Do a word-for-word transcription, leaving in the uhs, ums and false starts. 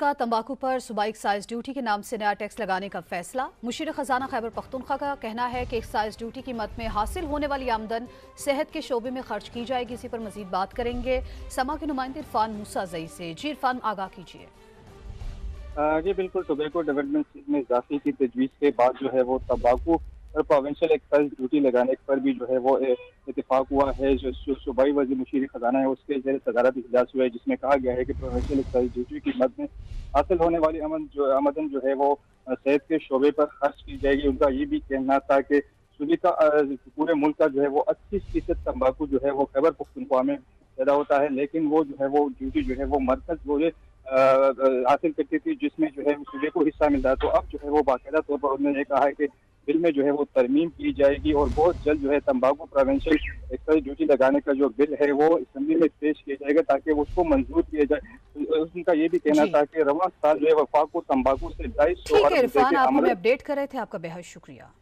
का तंबाकू पर सूबाई एक्साइज ड्यूटी के नाम से नया टैक्स लगाने का फैसला। मुशीर खजाना खैबर पख्तूनख्वा का कहना है कि एक्साइज ड्यूटी की मद में हासिल होने वाली आमदन सेहत के शोबे में खर्च की जाएगी। इसी पर मजीद बात करेंगे समा के नुमाइंदे इरफान मूसा जई से। जी इरफान, आगाह कीजिए। जी बिल्कुल, टोबैको डेवलपमेंट में इजाफे की तजवीज़ के बाद जो है वो तंबाकू और प्रोविंशियल एक्साइज ड्यूटी लगाने पर भी जो है वो इतफाक हुआ है। जो सूबाई वज़ीर मुशीर खजाना है उसके ज़ेर सदारत इजलास हुआ है, जिसमें कहा गया है कि प्रोविंशियल एक्साइज ड्यूटी की मद में हासिल होने वाली आमदन जो आमदन जो है वो सेहत के शोबे पर खर्च की जाएगी। उनका ये भी कहना था कि सूबे का पूरे मुल्क का जो है वो अस्सी फीसद तम्बाकू जो है वो खैबर पख्तूनख्वा में पैदा होता है, लेकिन वो जो है वो ड्यूटी जो है वो मरकज बोले हासिल करती थी, जिसमें जो है सूबे को हिस्सा मिलता है। तो अब जो है वो बाकायदा तौर पर उन्होंने कहा है कि बिल में जो है वो तरमीम की जाएगी और बहुत जल्द जो है तंबाकू प्रोवेंशियल एक्साइज ड्यूटी लगाने का जो बिल है वो असेंबली में पेश किया जाएगा ताकि उसको मंजूर किया जाए। उनका ये भी कहना था कि रवां साल जो है वफाक को तंबाकू से ढाई सौ। ठीक है इरफान, आप हमें अपडेट कर रहे थे, आपका बेहद शुक्रिया।